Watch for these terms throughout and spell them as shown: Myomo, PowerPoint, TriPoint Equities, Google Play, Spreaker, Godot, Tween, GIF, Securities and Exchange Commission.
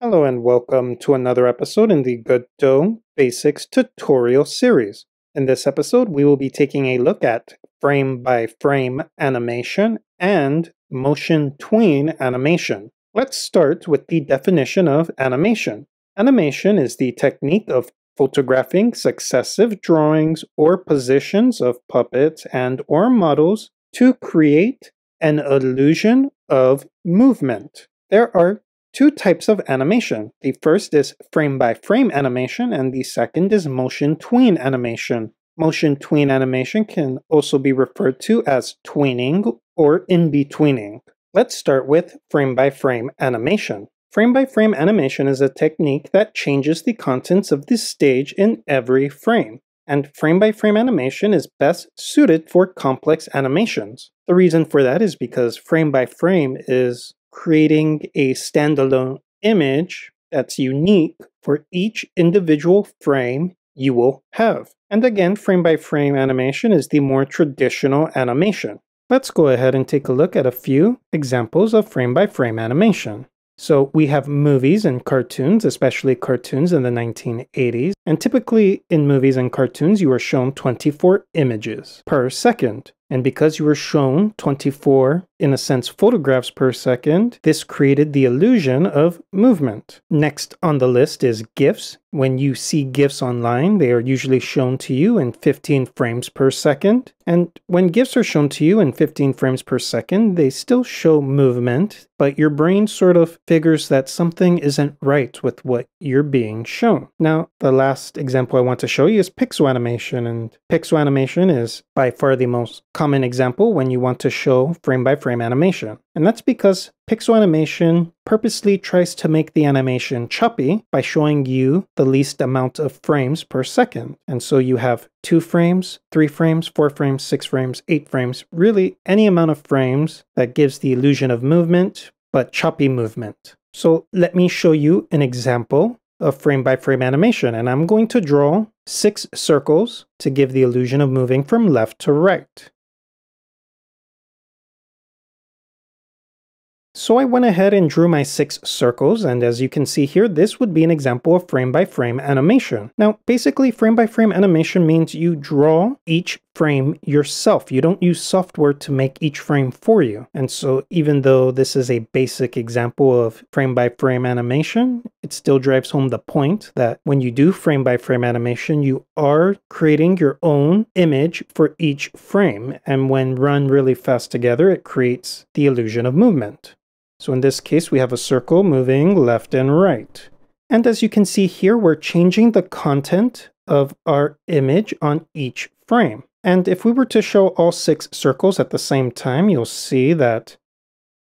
Hello and welcome to another episode in the Godot Basics tutorial series. In this episode, we will be taking a look at frame-by-frame animation and motion tween animation. Let's start with the definition of animation. Animation is the technique of photographing successive drawings or positions of puppets and/or models to create an illusion of movement. There are two types of animation. The first is frame-by-frame animation, and the second is motion tween animation. Motion tween animation can also be referred to as tweening or in-betweening. Let's start with frame-by-frame animation. Frame-by-frame animation is a technique that changes the contents of the stage in every frame, and frame-by-frame animation is best suited for complex animations. The reason for that is because frame-by-frame is creating a standalone image that's unique for each individual frame you will have. And again, frame-by-frame animation is the more traditional animation. Let's go ahead and take a look at a few examples of frame-by-frame animation. So we have movies and cartoons, especially cartoons in the 1980s. And typically in movies and cartoons, you are shown 24 images per second. And because you were shown 24, in a sense, photographs per second, this created the illusion of movement. Next on the list is GIFs. When you see GIFs online, they are usually shown to you in 15 frames per second. And when GIFs are shown to you in 15 frames per second, they still show movement, but your brain sort of figures that something isn't right with what you're being shown. Now, the last example I want to show you is pixel animation. And pixel animation is by far the most common example when you want to show frame-by-frame animation. And that's because pixel animation purposely tries to make the animation choppy by showing you the least amount of frames per second. And so you have 2 frames, 3 frames, 4 frames, 6 frames, 8 frames, really any amount of frames that gives the illusion of movement, but choppy movement. So let me show you an example of frame-by-frame animation, and I'm going to draw 6 circles to give the illusion of moving from left to right. So I went ahead and drew my 6 circles, and as you can see here, this would be an example of frame-by-frame animation. Now, basically, frame-by-frame animation means you draw each frame yourself. You don't use software to make each frame for you. And so even though this is a basic example of frame-by-frame animation, it still drives home the point that when you do frame-by-frame animation, you are creating your own image for each frame. And when run really fast together, it creates the illusion of movement. So in this case, we have a circle moving left and right. And as you can see here, we're changing the content of our image on each frame. And if we were to show all 6 circles at the same time, you'll see that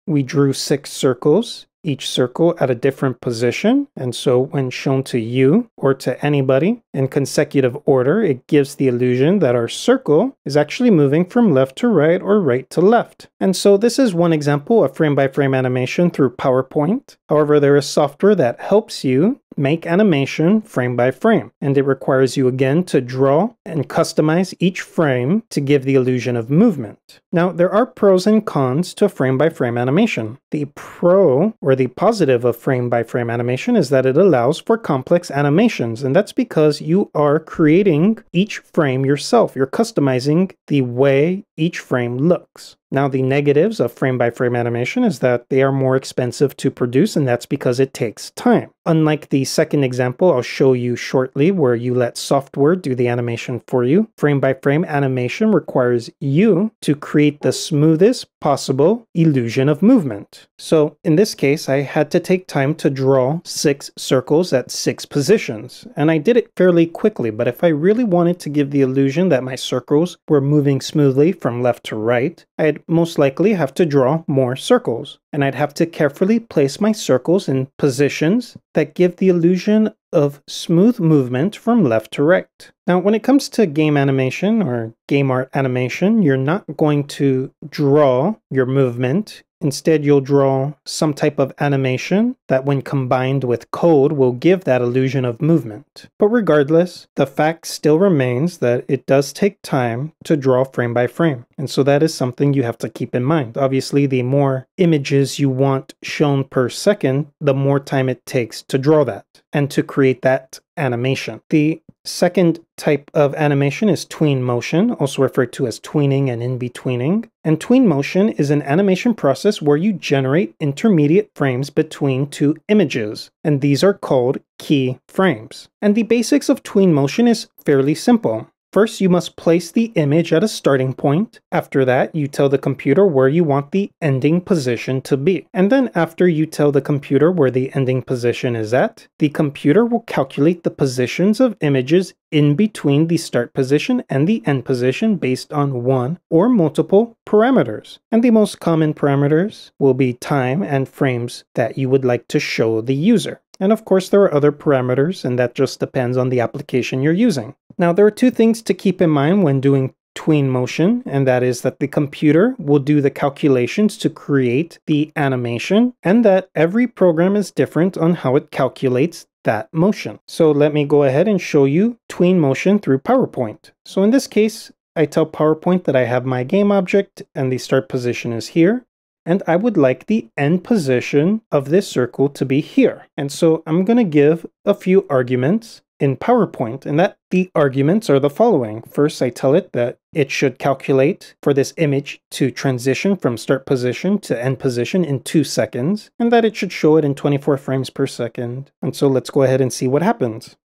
we drew 6 circles, each circle at a different position. And so when shown to you or to anybody in consecutive order, it gives the illusion that our circle is actually moving from left to right or right to left. And so this is one example of frame-by-frame animation through PowerPoint. However, there is software that helps you make animation frame by frame, and it requires you again to draw and customize each frame to give the illusion of movement. Now, there are pros and cons to frame by frame animation. The pro or the positive of frame by frame animation is that it allows for complex animations, and that's because you are creating each frame yourself. You're customizing the way each frame looks. Now, the negatives of frame-by-frame animation is that they are more expensive to produce, and that's because it takes time. Unlike the second example I'll show you shortly, where you let software do the animation for you, frame-by-frame animation requires you to create the smoothest possible illusion of movement. So in this case, I had to take time to draw 6 circles at 6 positions, and I did it fairly quickly, but if I really wanted to give the illusion that my circles were moving smoothly from left to right, I'd most likely have to draw more circles, and I'd have to carefully place my circles in positions that give the illusion of smooth movement from left to right. Now, when it comes to game animation or game art animation, you're not going to draw your movement Instead, you'll draw some type of animation that when combined with code will give that illusion of movement. But regardless, the fact still remains that it does take time to draw frame by frame. And so that is something you have to keep in mind. Obviously, the more images you want shown per second, the more time it takes to draw that and to create that animation. The second type of animation is tween motion, also referred to as tweening and in-betweening. And tween motion is an animation process where you generate intermediate frames between two images, and these are called key frames. And the basics of tween motion is fairly simple. First, you must place the image at a starting point. After that, you tell the computer where you want the ending position to be. And then after you tell the computer where the ending position is at, the computer will calculate the positions of images in between the start position and the end position based on one or multiple parameters. And the most common parameters will be time and frames that you would like to show the user. And of course, there are other parameters, and that just depends on the application you're using. Now, there are two things to keep in mind when doing tween motion, and that is that the computer will do the calculations to create the animation, and that every program is different on how it calculates that motion. So let me go ahead and show you tween motion through PowerPoint. So in this case, I tell PowerPoint that I have my game object and the start position is here, and I would like the end position of this circle to be here. And so I'm going to give a few arguments in PowerPoint, and that the arguments are the following. First, I tell it that it should calculate for this image to transition from start position to end position in 2 seconds, and that it should show it in 24 frames per second. And so let's go ahead and see what happens.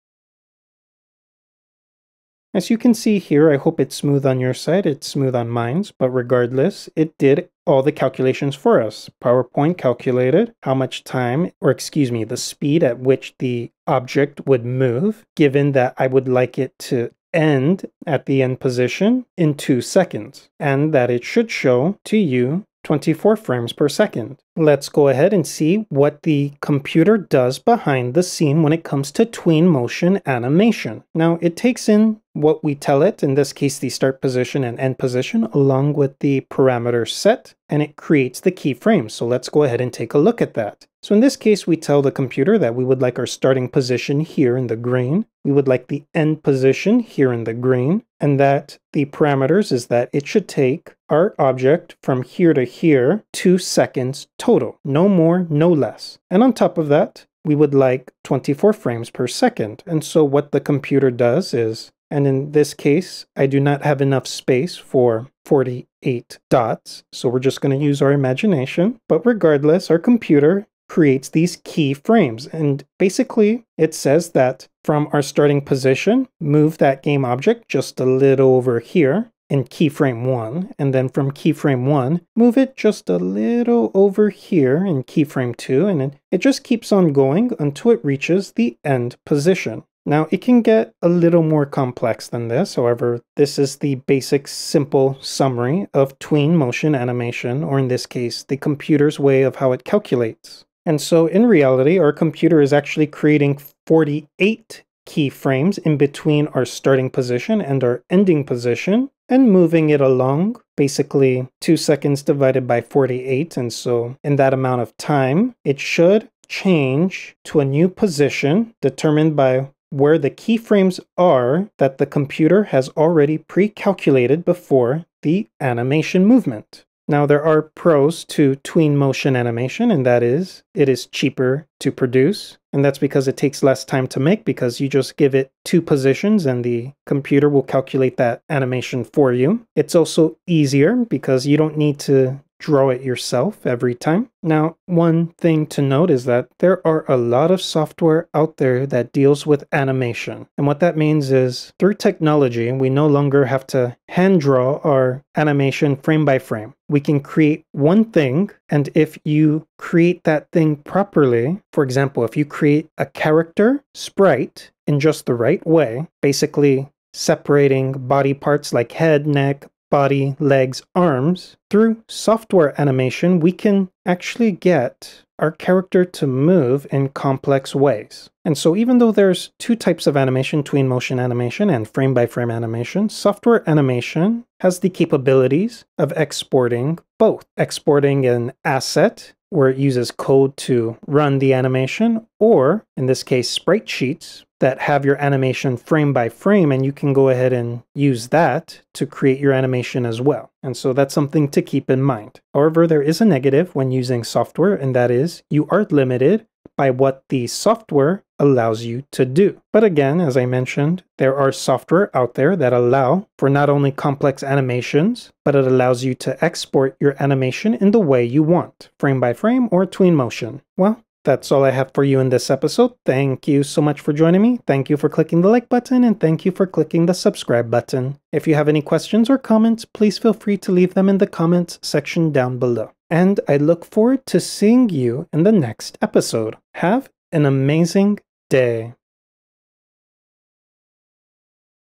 As you can see here, I hope it's smooth on your side, it's smooth on mine, but regardless, it did all the calculations for us. PowerPoint calculated how much time, or excuse me, the speed at which the object would move, given that I would like it to end at the end position in 2 seconds, and that it should show to you 24 frames per second. Let's go ahead and see what the computer does behind the scene when it comes to tween motion animation. Now, it takes in what we tell it, in this case the start position and end position, along with the parameter set, and it creates the keyframes. So let's go ahead and take a look at that. So in this case, we tell the computer that we would like our starting position here in the green, we would like the end position here in the green, and that the parameters is that it should take our object from here to here 2 seconds total, no more, no less. And on top of that, we would like 24 frames per second. And so what the computer does is, and in this case, I do not have enough space for 48 dots, so we're just going to use our imagination. But regardless, our computer creates these key frames, and basically it says that from our starting position, move that game object just a little over here in keyframe 1, and then from keyframe 1, move it just a little over here in keyframe 2, and then it just keeps on going until it reaches the end position. Now, it can get a little more complex than this, however, this is the basic simple summary of tween motion animation, or in this case, the computer's way of how it calculates. And so in reality, our computer is actually creating 48 keyframes in between our starting position and our ending position, and moving it along, basically 2 seconds divided by 48, and so in that amount of time, it should change to a new position determined by where the keyframes are that the computer has already pre-calculated before the animation movement. Now, there are pros to tween motion animation, and that is, it is cheaper to produce, and that's because it takes less time to make, because you just give it 2 positions and the computer will calculate that animation for you. It's also easier because you don't need to draw it yourself every time. Now, one thing to note is that there are a lot of software out there that deals with animation. And what that means is, through technology, we no longer have to hand draw our animation frame by frame. We can create one thing, and if you create that thing properly, for example, if you create a character sprite in just the right way, basically separating body parts like head, neck, body, legs, arms, through software animation, we can actually get our character to move in complex ways. And so even though there's two types of animation, tween motion animation and frame-by-frame animation, software animation has the capabilities of exporting both. Exporting an asset, where it uses code to run the animation, or in this case, sprite sheets that have your animation frame by frame, and you can go ahead and use that to create your animation as well. And so that's something to keep in mind. However, there is a negative when using software, and that is you are limited by what the software allows you to do. But again, as I mentioned, there are software out there that allow for not only complex animations, but it allows you to export your animation in the way you want, frame by frame or tween motion. Well, that's all I have for you in this episode. Thank you so much for joining me. Thank you for clicking the like button, and thank you for clicking the subscribe button. If you have any questions or comments, please feel free to leave them in the comments section down below. And I look forward to seeing you in the next episode. Have an amazing day.